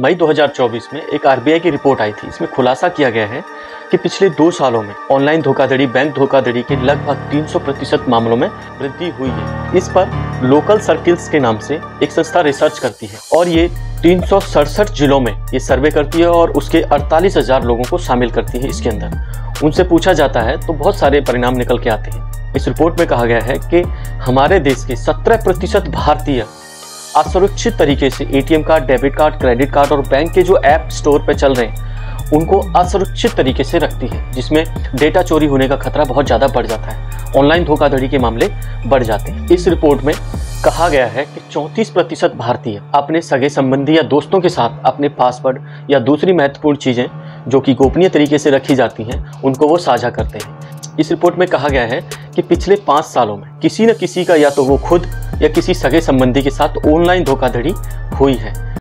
मई 2024 में एक आरबीआई की रिपोर्ट आई थी। इसमें खुलासा किया गया है कि पिछले 2 सालों में ऑनलाइन धोखाधड़ी, बैंक धोखाधड़ी के लगभग 300% मामलों में वृद्धि हुई है। इस पर लोकल सर्किल्स के नाम से एक संस्था रिसर्च करती है और ये 367 जिलों में ये सर्वे करती है और उसके 48,000 लोगों को शामिल करती है। इसके अंदर उनसे पूछा जाता है तो बहुत सारे परिणाम निकल के आते हैं। इस रिपोर्ट में कहा गया है कि हमारे देश के 17% भारतीय असुरक्षित तरीके से ATM card, debit card, credit card और बैंक के जो ऐप स्टोर पे चल रहे हैं उनको असुरक्षित तरीके से रखती है, जिसमें डेटा चोरी होने का खतरा बहुत ज़्यादा बढ़ जाता है, ऑनलाइन धोखाधड़ी के मामले बढ़ जाते हैं। इस रिपोर्ट में कहा गया है कि 34% भारतीय अपने सगे संबंधी या दोस्तों के साथ अपने पासवर्ड या दूसरी महत्वपूर्ण चीज़ें जो कि गोपनीय तरीके से रखी जाती हैं उनको वो साझा करते हैं। इस रिपोर्ट में कहा गया है कि पिछले 5 सालों में किसी न किसी का या तो वो खुद या किसी सगे संबंधी के साथ ऑनलाइन धोखाधड़ी हुई है।